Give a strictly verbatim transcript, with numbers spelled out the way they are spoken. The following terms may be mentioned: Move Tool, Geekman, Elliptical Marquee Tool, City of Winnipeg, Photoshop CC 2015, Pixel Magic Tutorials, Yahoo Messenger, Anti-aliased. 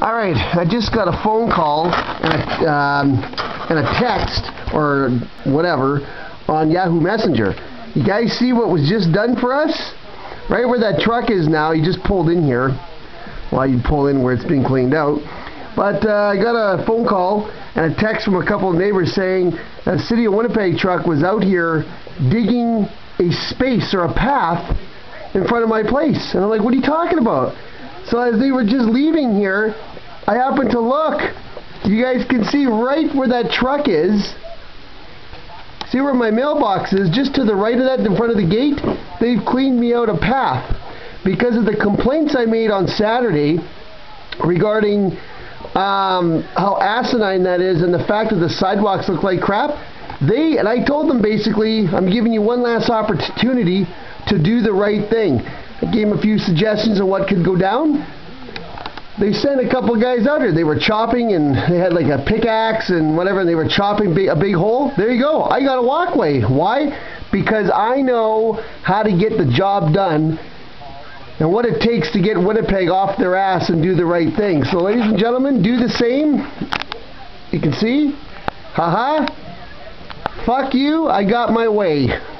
Alright, I just got a phone call and a, um, and a text or whatever on Yahoo Messenger. You guys see what was just done for us? Right where that truck is now, you just pulled in here. Well, you pull in where it's being cleaned out. But uh, I got a phone call and a text from a couple of neighbors saying that the City of Winnipeg truck was out here digging a space or a path in front of my place. And I'm like, what are you talking about? So as they were just leaving here, I happened to look. You guys can see right where that truck is. See where my mailbox is? Just to the right of that, in front of the gate, they've cleaned me out a path. Because of the complaints I made on Saturday regarding um, how asinine that is and the fact that the sidewalks look like crap, they, and I told them basically, I'm giving you one last opportunity to do the right thing. I gave them a few suggestions on what could go down. They sent a couple guys out here. They were chopping, and they had like a pickaxe and whatever, and they were chopping big, a big hole. There you go. I got a walkway. Why? Because I know how to get the job done and what it takes to get Winnipeg off their ass and do the right thing. So ladies and gentlemen, do the same. You can see. Haha. Fuck you. I got my way.